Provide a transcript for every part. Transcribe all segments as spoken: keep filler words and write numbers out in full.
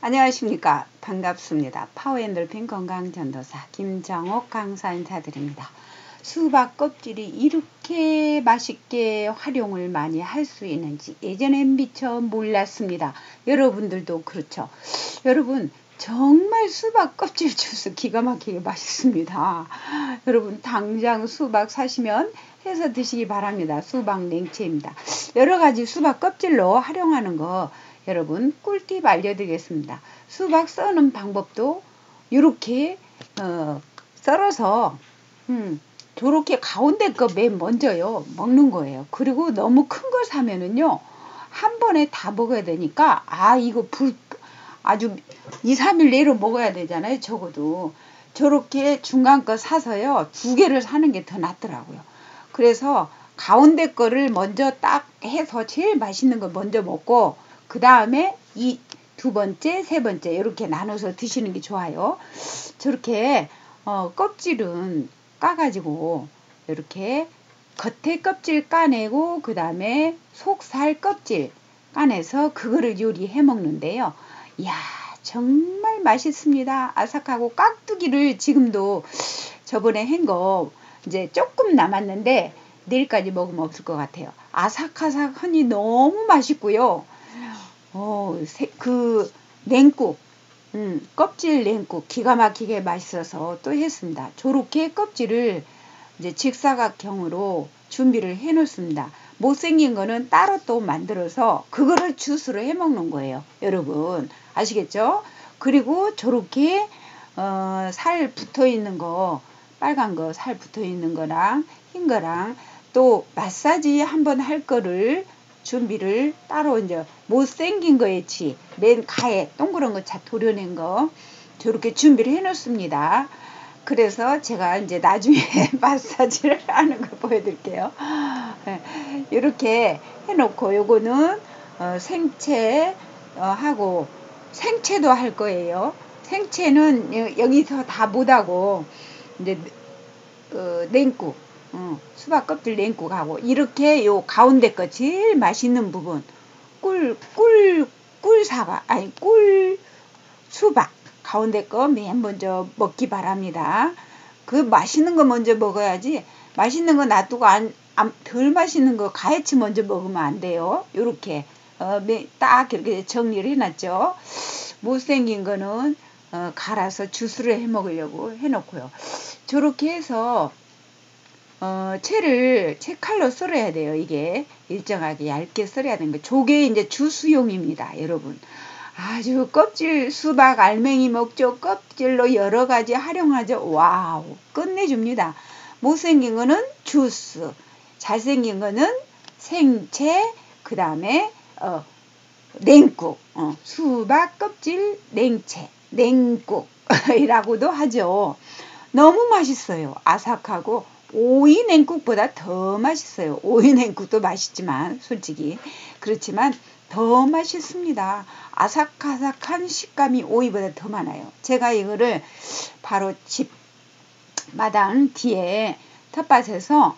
안녕하십니까. 반갑습니다. 파워엔돌핀 건강전도사 김정옥 강사 인사드립니다. 수박 껍질이 이렇게 맛있게 활용을 많이 할 수 있는지 예전엔 미처 몰랐습니다. 여러분들도 그렇죠. 여러분 정말 수박 껍질 주스 기가 막히게 맛있습니다. 여러분 당장 수박 사시면 해서 드시기 바랍니다. 수박 냉채입니다. 여러가지 수박 껍질로 활용하는 거 여러분 꿀팁 알려드리겠습니다. 수박 써는 방법도 이렇게 어, 썰어서 음, 저렇게 가운데 거 맨 먼저요 먹는 거예요. 그리고 너무 큰 걸 사면은요 한 번에 다 먹어야 되니까 아 이거 불 아주 이 삼 일 내로 먹어야 되잖아요. 적어도 저렇게 중간 거 사서요 두 개를 사는 게 더 낫더라고요. 그래서 가운데 거를 먼저 딱 해서 제일 맛있는 거 먼저 먹고 그 다음에 이 두 번째, 세 번째 이렇게 나눠서 드시는 게 좋아요. 저렇게 어, 껍질은 까가지고 이렇게 겉에 껍질 까내고 그 다음에 속살 껍질 까내서 그거를 요리해 먹는데요. 이야 정말 맛있습니다. 아삭하고 깍두기를 지금도 저번에 한 거 이제 조금 남았는데 내일까지 먹으면 없을 것 같아요. 아삭아삭하니 너무 맛있고요. 어, 세, 그 냉국 음, 껍질 냉국 기가 막히게 맛있어서 또 했습니다. 저렇게 껍질을 이제 직사각형으로 준비를 해 놓습니다. 못생긴 거는 따로 또 만들어서 그거를 주스로 해 먹는 거예요. 여러분 아시겠죠? 그리고 저렇게 어, 살 붙어 있는 거 빨간 거 살 붙어 있는 거랑 흰 거랑 또 마사지 한번 할 거를 준비를 따로 이제 못생긴 거에 치, 맨 가에 동그란 거 잘 도려낸 거 저렇게 준비를 해 놓습니다. 그래서 제가 이제 나중에 마사지를 하는 거 보여드릴게요. 이렇게 해 놓고 요거는 어, 생채 어, 하고 생채도 할 거예요. 생채는 여기서 다 못하고 이제 어, 냉국 어, 수박 껍질 냉국하고 이렇게 요 가운데 거 제일 맛있는 부분 꿀, 꿀, 꿀 사과 아니 꿀 수박 가운데 거 맨 먼저 먹기 바랍니다. 그 맛있는 거 먼저 먹어야지 맛있는 거 놔두고 안, 안, 덜 맛있는 거 가해치 먼저 먹으면 안 돼요. 요렇게 어, 딱 이렇게 정리를 해놨죠. 못생긴 거는 어, 갈아서 주스를 해 먹으려고 해놓고요. 저렇게 해서 어, 채를 채칼로 썰어야 돼요. 이게 일정하게 얇게 썰어야 되는 거. 저게 이제 주수용입니다. 여러분 아주 껍질 수박 알맹이 먹죠. 껍질로 여러가지 활용하죠. 와우 끝내줍니다. 못생긴 거는 주스 잘생긴 거는 생채 그 다음에 어, 냉국 어, 수박 껍질 냉채 냉국이라고도 하죠. 너무 맛있어요. 아삭하고 오이 냉국보다 더 맛있어요. 오이 냉국도 맛있지만 솔직히 그렇지만 더 맛있습니다. 아삭아삭한 식감이 오이보다 더 많아요. 제가 이거를 바로 집 마당 뒤에 텃밭에서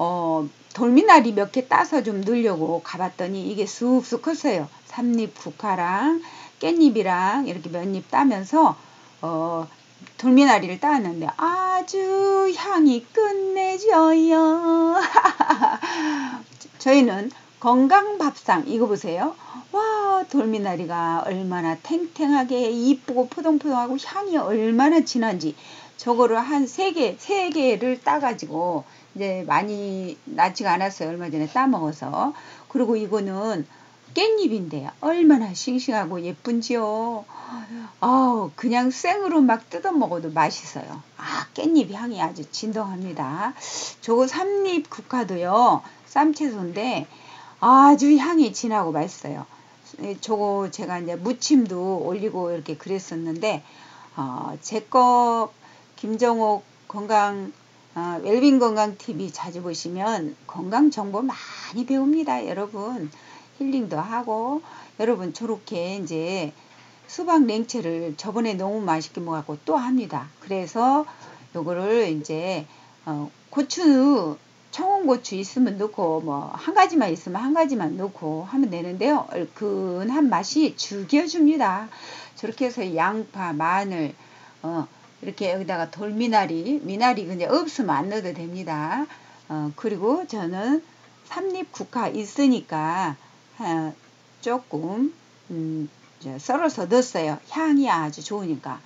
어, 돌미나리 몇 개 따서 좀 넣으려고 가봤더니 이게 쑥쑥 컸어요. 삼잎 국화랑 깻잎이랑 이렇게 몇 잎 따면서 어, 돌미나리를 따왔는데 아주 향이 끝내줘요. 저희는 건강밥상 이거 보세요. 와 돌미나리가 얼마나 탱탱하게 이쁘고 포동포동하고 향이 얼마나 진한지 저거를 한 세 개, 세 개를 따가지고 이제 많이 낫지가 않았어요. 얼마 전에 따먹어서. 그리고 이거는 깻잎인데 얼마나 싱싱하고 예쁜지요. 어, 그냥 생으로 막 뜯어 먹어도 맛있어요. 아 깻잎 향이 아주 진동합니다. 저거 삼잎 국화도요 쌈채소인데 아주 향이 진하고 맛있어요. 저거 제가 이제 무침도 올리고 이렇게 그랬었는데 어, 제거 김정옥 건강 어, 웰빙 건강 티비 자주 보시면 건강 정보 많이 배웁니다. 여러분 힐링도 하고 여러분 저렇게 이제 수박 냉채를 저번에 너무 맛있게 먹었고 또 합니다. 그래서 요거를 이제 어, 고추 청홍고추 있으면 넣고 뭐 한 가지만 있으면 한 가지만 넣고 하면 되는데요. 얼큰한 맛이 죽여줍니다. 저렇게 해서 양파, 마늘, 어, 이렇게 여기다가 돌미나리, 미나리 그냥 없으면 안 넣어도 됩니다. 어, 그리고 저는 삼립 국화 있으니까 어, 조금 음, 썰어서 넣었어요. 향이 아주 좋으니까.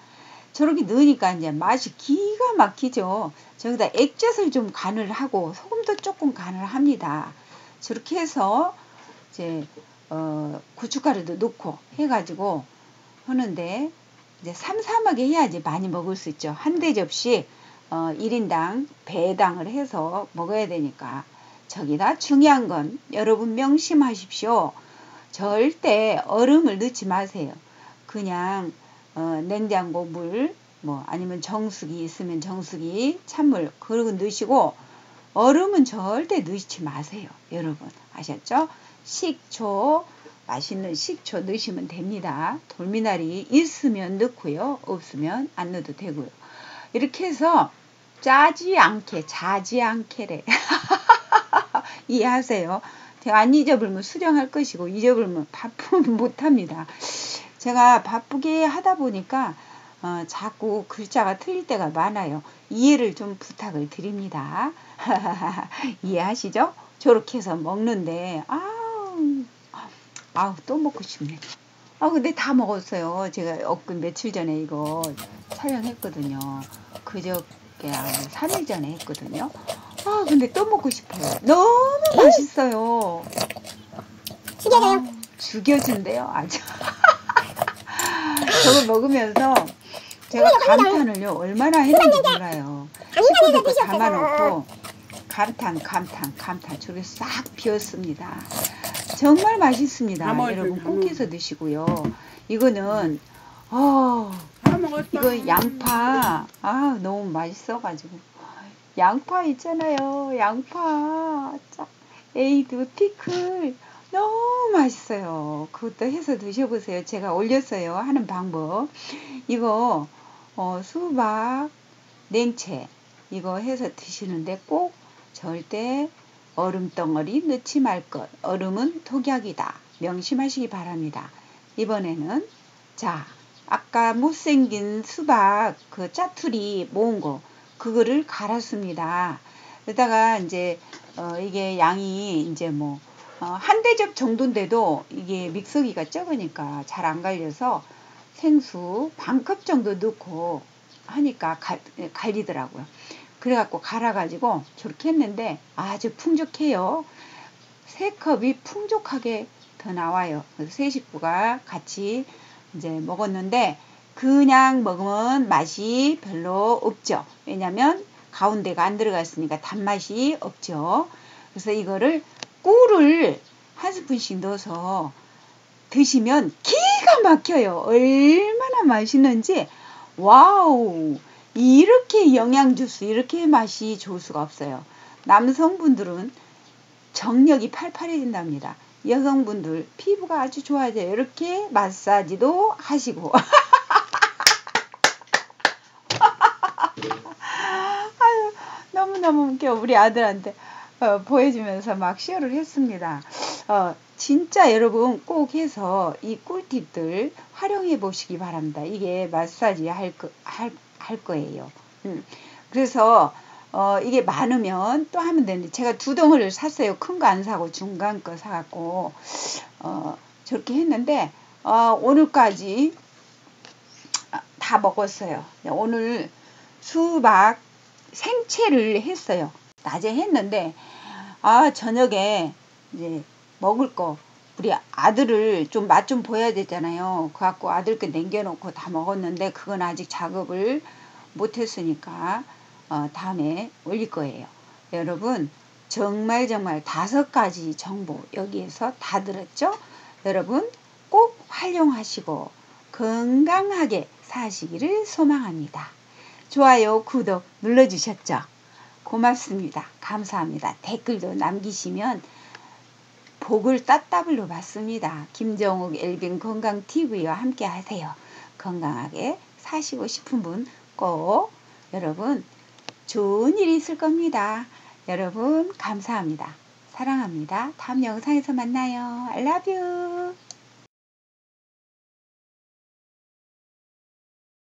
저렇게 넣으니까 이제 맛이 기가 막히죠. 저기다 액젓을 좀 간을 하고 소금도 조금 간을 합니다. 저렇게 해서 이제 어, 고춧가루도 넣고 해가지고 하는데 이제 삼삼하게 해야지 많이 먹을 수 있죠. 한 대접씩 어, 일 인당 배당을 해서 먹어야 되니까. 저기다 중요한 건 여러분 명심하십시오. 절대 얼음을 넣지 마세요. 그냥 어, 냉장고 물, 뭐 아니면 정수기 있으면 정수기, 찬물 그러고 넣으시고 얼음은 절대 넣지 마세요. 여러분 아셨죠? 식초, 맛있는 식초 넣으시면 됩니다. 돌미나리 있으면 넣고요. 없으면 안 넣어도 되고요. 이렇게 해서 짜지 않게, 자지 않게래. 이해하세요? 안 잊어버리면 수정할 것이고 잊어버리면 바쁘면 못합니다. 제가 바쁘게 하다 보니까 어, 자꾸 글자가 틀릴 때가 많아요. 이해를 좀 부탁을 드립니다. 이해하시죠? 저렇게 해서 먹는데 아우, 아우 또 먹고 싶네. 아 근데 다 먹었어요. 제가 엊그 며칠 전에 이거 촬영했거든요. 그저께 아, 삼 일 전에 했거든요. 아 근데 또 먹고 싶어요. 너무 맛있어요. 죽여줘요. 아, 죽여준대요. 아주. 저걸 먹으면서 제가 감탄을요 얼마나 했는지 몰라요. 식구들도 담아놓고 감탄 감탄 감탄 저게 싹 비었습니다. 정말 맛있습니다. 여러분 꼭 해서 드시고요. 이거는 어 이거 양파 아 너무 맛있어가지고 양파 있잖아요. 양파 에이드 피클 너무 맛있어요. 그것도 해서 드셔보세요. 제가 올렸어요. 하는 방법. 이거 어, 수박, 냉채 이거 해서 드시는데 꼭 절대 얼음덩어리 넣지 말 것. 얼음은 독약이다. 명심하시기 바랍니다. 이번에는 자 아까 못생긴 수박 그 짜투리 모은 거 그거를 갈았습니다. 그러다가 이제 어, 이게 양이 이제 뭐 어, 한 대접 정도인데도 이게 믹서기가 적으니까 잘 안 갈려서 생수 반컵 정도 넣고 하니까 갈, 갈리더라고요. 그래갖고 갈아가지고 저렇게 했는데 아주 풍족해요. 세 컵이 풍족하게 더 나와요. 그래서 세 식구가 같이 이제 먹었는데 그냥 먹으면 맛이 별로 없죠. 왜냐면 가운데가 안 들어갔으니까 단맛이 없죠. 그래서 이거를 꿀을 한 스푼씩 넣어서 드시면 기가 막혀요. 얼마나 맛있는지. 와우! 이렇게 영양주스, 이렇게 맛이 좋을 수가 없어요. 남성분들은 정력이 팔팔해진답니다. 여성분들 피부가 아주 좋아져요. 이렇게 마사지도 하시고. 아유, 너무너무 웃겨. 우리 아들한테. 어, 보여주면서 막 시어를 했습니다. 어, 진짜 여러분 꼭 해서 이 꿀팁들 활용해 보시기 바랍니다. 이게 마사지 할, 거, 할, 할 거예요. 음. 그래서 어, 이게 많으면 또 하면 되는데 제가 두 덩어리를 샀어요. 큰 거 안 사고 중간 거 사갖고 어, 저렇게 했는데 어, 오늘까지 다 먹었어요. 오늘 수박 생채를 했어요. 낮에 했는데 아 저녁에 이제 먹을 거 우리 아들을 좀 맛 좀 보여야 되잖아요. 그래갖고 아들께 남겨놓고 다 먹었는데 그건 아직 작업을 못했으니까 어, 다음에 올릴 거예요. 여러분 정말 정말 다섯 가지 정보 여기에서 다 들었죠? 여러분 꼭 활용하시고 건강하게 사시기를 소망합니다. 좋아요, 구독 눌러주셨죠? 고맙습니다. 감사합니다. 댓글도 남기시면 복을 따따블로 받습니다. 김정옥 웰빙건강 티비와 함께 하세요. 건강하게 사시고 싶은 분 꼭 여러분 좋은 일이 있을 겁니다. 여러분 감사합니다. 사랑합니다. 다음 영상에서 만나요. I love you.